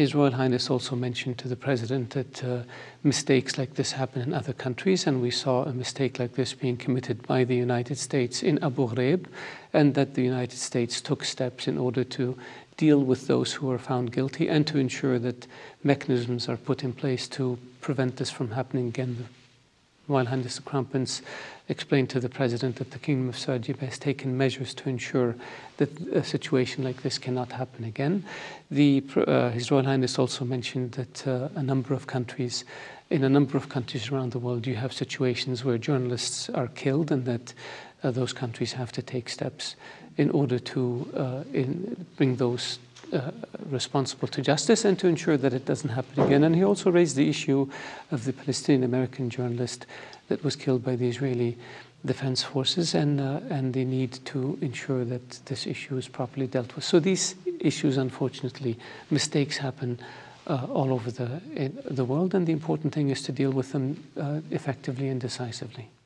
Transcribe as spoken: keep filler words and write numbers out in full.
His Royal Highness also mentioned to the President that uh, mistakes like this happen in other countries, and we saw a mistake like this being committed by the United States in Abu Ghraib, and that the United States took steps in order to deal with those who are found guilty and to ensure that mechanisms are put in place to prevent this from happening again. While Hannes de Krampens explained to the President that the Kingdom of Saudi has taken measures to ensure that a situation like this cannot happen again. The, uh, His Royal Highness also mentioned that uh, a number of countries, in a number of countries around the world, you have situations where journalists are killed, and that uh, those countries have to take steps in order to uh, in bring those Uh, responsible to justice and to ensure that it doesn't happen again. And he also raised the issue of the Palestinian-American journalist that was killed by the Israeli Defense Forces, and, uh, and the need to ensure that this issue is properly dealt with. So these issues, unfortunately, mistakes happen uh, all over the, in the world, and the important thing is to deal with them uh, effectively and decisively.